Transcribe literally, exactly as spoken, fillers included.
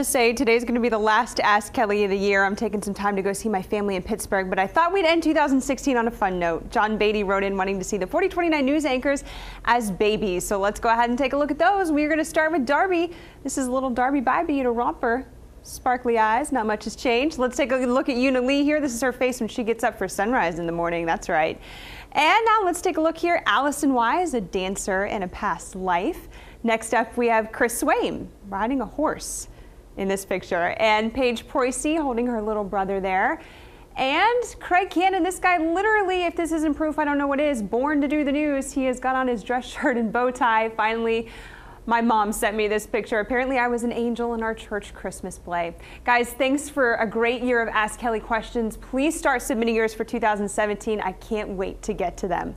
to say today's going to be the last Ask Kelly of the year. I'm taking some time to go see my family in Pittsburgh, but I thought we'd end two thousand sixteen on a fun note. John Beatty wrote in wanting to see the forty twenty-nine News anchors as babies. So let's go ahead and take a look at those. We're going to start with Darby. This is little Darby Bybee in a romper. Sparkly eyes, not much has changed. Let's take a look at Yuna Lee here. This is her face when she gets up for sunrise in the morning. That's right. And now let's take a look here. Allison Wise, a dancer in a past life. Next up, we have Chris Swain riding a horse in this picture, and Paige Pruesse holding her little brother there. And Craig Cannon, this guy literally, if this isn't proof, I don't know what is, born to do the news. He has got on his dress shirt and bow tie finally. My mom sent me this picture. Apparently I was an angel in our church Christmas play. Guys, thanks for a great year of Ask Kelly questions. Please start submitting yours for two thousand seventeen. I can't wait to get to them.